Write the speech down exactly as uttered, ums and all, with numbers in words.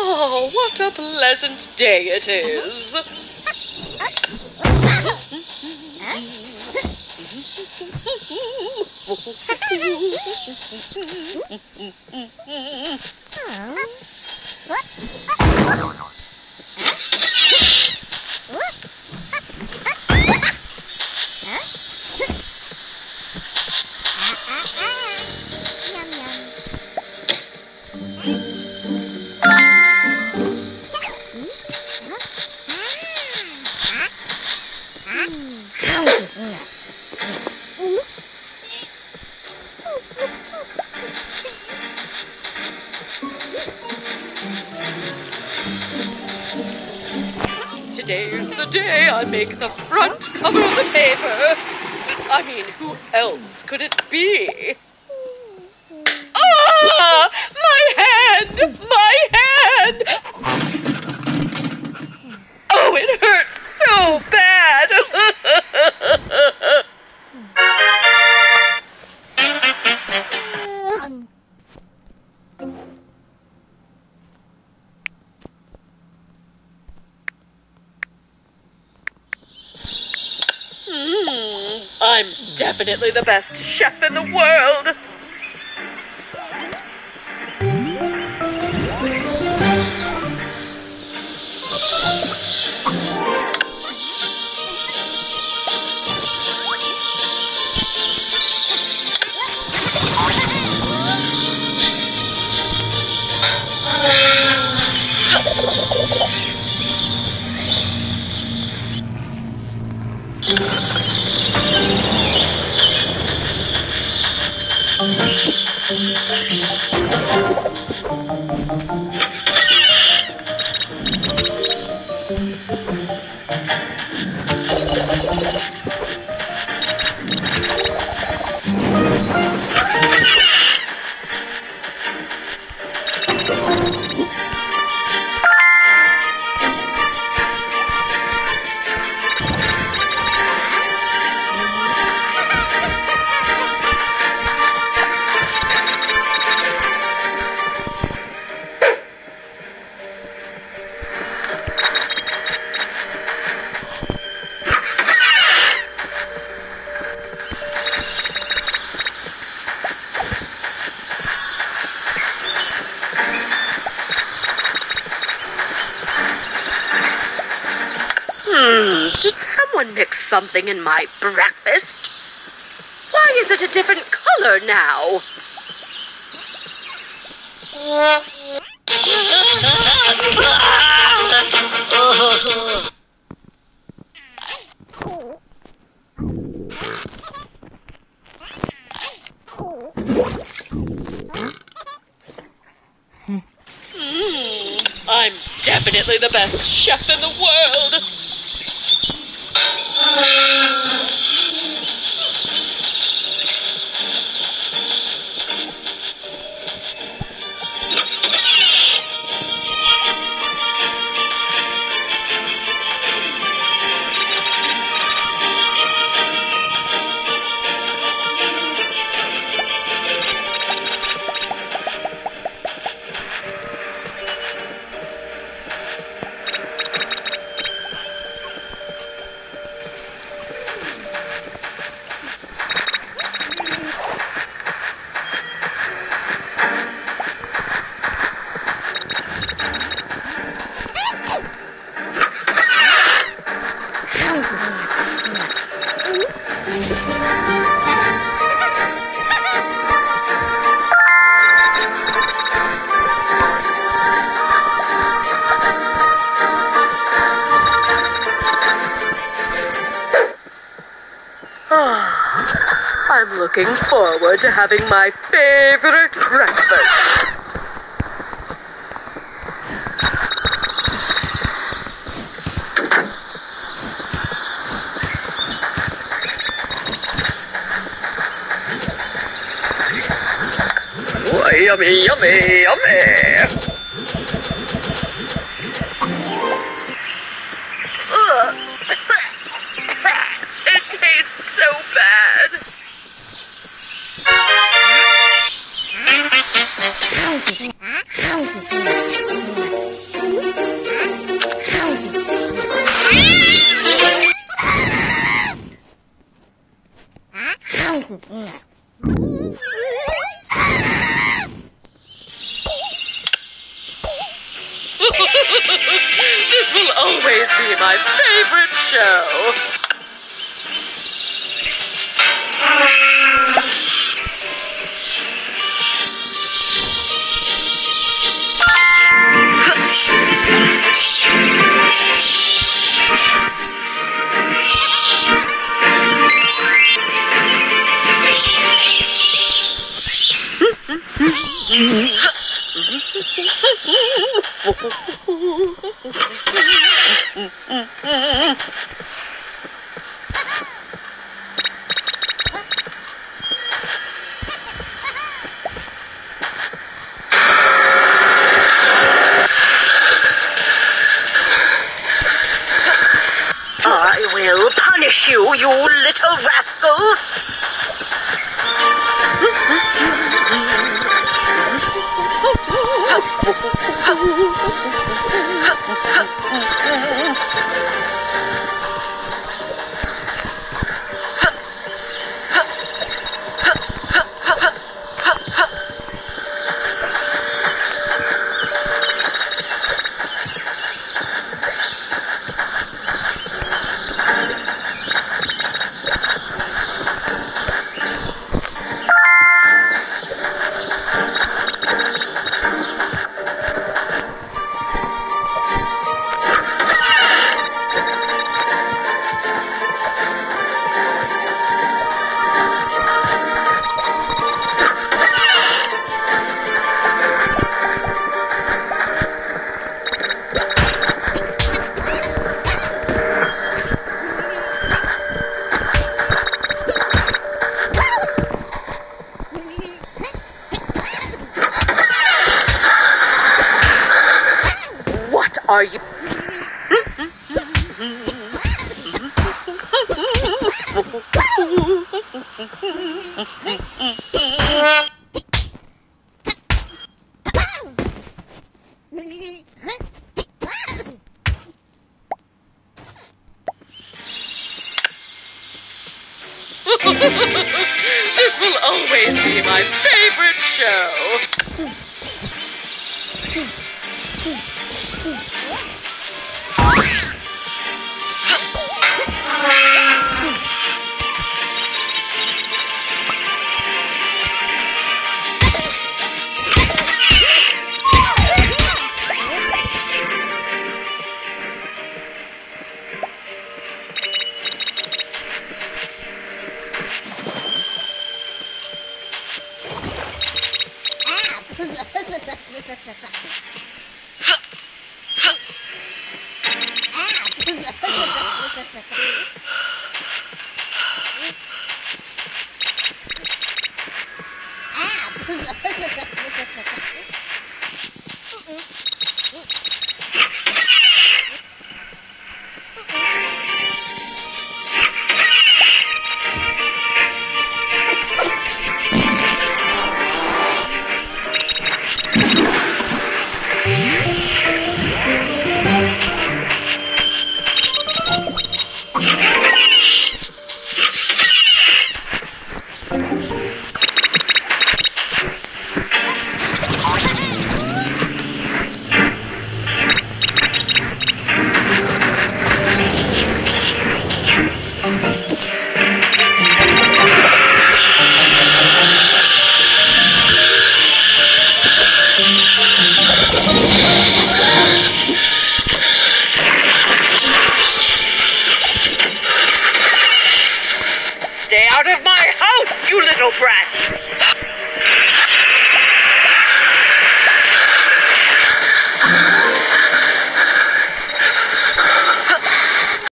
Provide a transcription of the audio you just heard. Oh, what a pleasant day it is. Today's the day I make the front cover of the paper. I mean, who else could it be? Ah! My hand! My hand! Oh, it hurts so bad! I'm definitely the best chef in the world! Mix something in my breakfast. Why is it a different color now? Mm, I'm definitely the best chef in the world. I'm looking forward to having my favorite breakfast. Oh, yummy, yummy, yummy! How will always be my favorite show. I will punish you, you little rascals! Are you? This will always be my favorite show. What?